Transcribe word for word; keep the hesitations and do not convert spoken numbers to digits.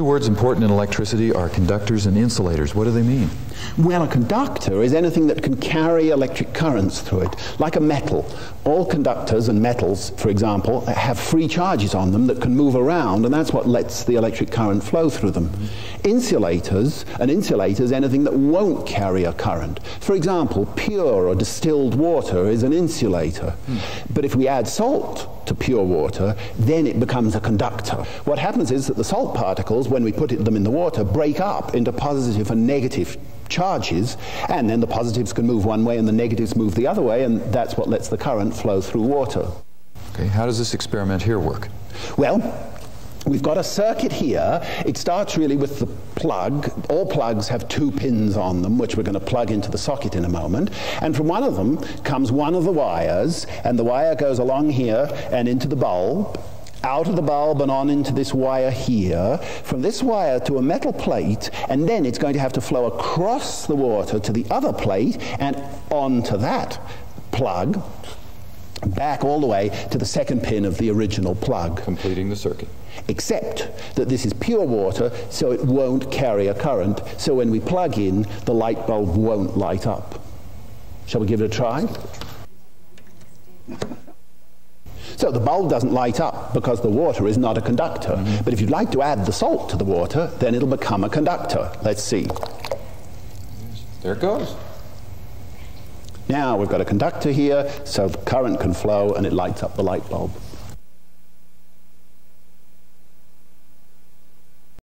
Two words important in electricity are conductors and insulators. What do they mean? Well, a conductor is anything that can carry electric currents through it, like a metal. All conductors and metals, for example, have free charges on them that can move around, and that's what lets the electric current flow through them. Mm-hmm. Insulators, an insulator is anything that won't carry a current. For example, pure or distilled water is an insulator. Mm. But if we add salt to pure water, then it becomes a conductor. What happens is that the salt particles, when we put them in the water, break up into positive and negative charges, and then the positives can move one way and the negatives move the other way, and that's what lets the current flow through water. Okay, how does this experiment here work? Well, we've got a circuit here. It starts really with the plug. All plugs have two pins on them, which we're going to plug into the socket in a moment. And from one of them comes one of the wires, and the wire goes along here and into the bulb, out of the bulb and on into this wire here, from this wire to a metal plate, and then it's going to have to flow across the water to the other plate and onto that plug, back all the way to the second pin of the original plug. Completing the circuit. Except that this is pure water, so it won't carry a current. So when we plug in, the light bulb won't light up. Shall we give it a try? So the bulb doesn't light up because the water is not a conductor. Mm-hmm. But if you'd like to add the salt to the water, then it'll become a conductor. Let's see. There it goes. Now we've got a conductor here, so the current can flow and it lights up the light bulb.